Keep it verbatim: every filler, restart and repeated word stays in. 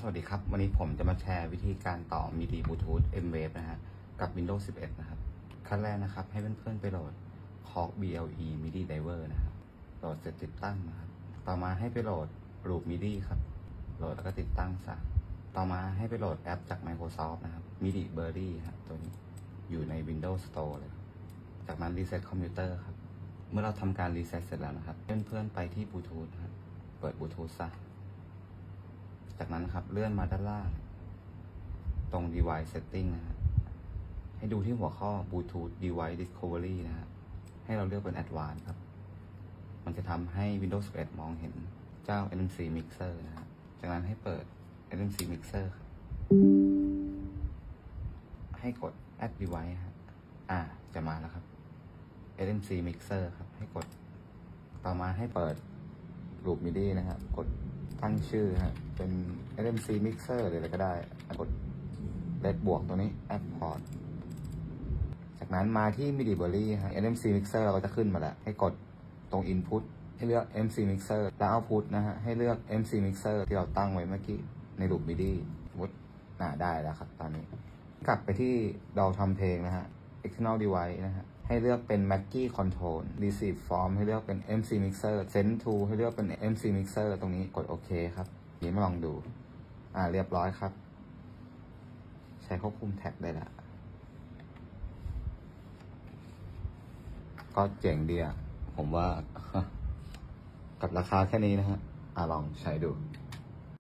สวัสดีครับวันนี้ผมจะมาแชร์วิธีการต่อ มิดี Bluetooth M-Wave นะฮะกับ Windows สิบเอ็ด นะครับขั้นแรกนะครับให้เพื่อนๆไปโหลด Cork บี แอล อี MIDIberry นะครับโหลดเสร็จติดตั้งนะครับต่อมาให้ไปโหลด Loop มิดี ครับโหลดแล้วก็ติดตั้งซะต่อมาให้ไปโหลดแอปจาก Microsoft นะครับ MIDIberry ครับตัวนี้อยู่ใน Windows Store เลยจากนั้นรีเซ็ตคอมพิวเตอร์ครับเมื่อเราทำการรีเซ็ตเสร็จแล้วนะครับเพื่อนๆไปที่ Bluetooth ครับเปิด Bluetooth ซะจากนั้นครับเลื่อนมาด้านล่างตรง device setting นะฮะให้ดูที่หัวข้อ Bluetooth device discovery นะฮะให้เราเลือกเป็น advanced ครับมันจะทำให้ Windows สิบเอ็ด มองเห็นเจ้า เอส เอ็ม ซี มิกเซอร์ นะฮะจากนั้นให้เปิด เอส เอ็ม ซี มิกเซอร์ ครับให้กด add device ฮะอ่าจะมาแล้วครับ เอส เอ็ม ซี มิกเซอร์ ครับให้กดต่อมาให้เปิด Loop มิดี นะครับกดตั้งชื่อฮะเป็น เอส เอ็ม ซี มิกเซอร์ หรืออะไรก็ได้กดเลดบวกตัวนี้ Add Port จากนั้นมาที่ MIDIberry ฮะ เอส เอ็ม ซี มิกเซอร์ เราจะขึ้นมาแล้วให้กดตรง Input ให้เลือก เอส เอ็ม ซี มิกเซอร์ แล้ว Output นะฮะให้เลือก เอส เอ็ม ซี มิกเซอร์ ที่เราตั้งไว้เมื่อกี้ใน Loop มิดี สมมติน่าได้แล้วครับตอนนี้กลับไปที่เราทำเพลงนะฮะ External Device นะฮะให้เลือกเป็น Mackey Control Receive Form ให้เลือกเป็น เอส เอ็ม ซี มิกเซอร์ Send To ให้เลือกเป็น เอส เอ็ม ซี มิกเซอร์ ตรงนี้กดโอเคครับนี้มาลองดูอ่าเรียบร้อยครับใช้ควบคุมแท็กได้ละก็เจ๋งดีอ่ะผมว่ากับราคาแค่นี้นะฮะอ่าลองใช้ดู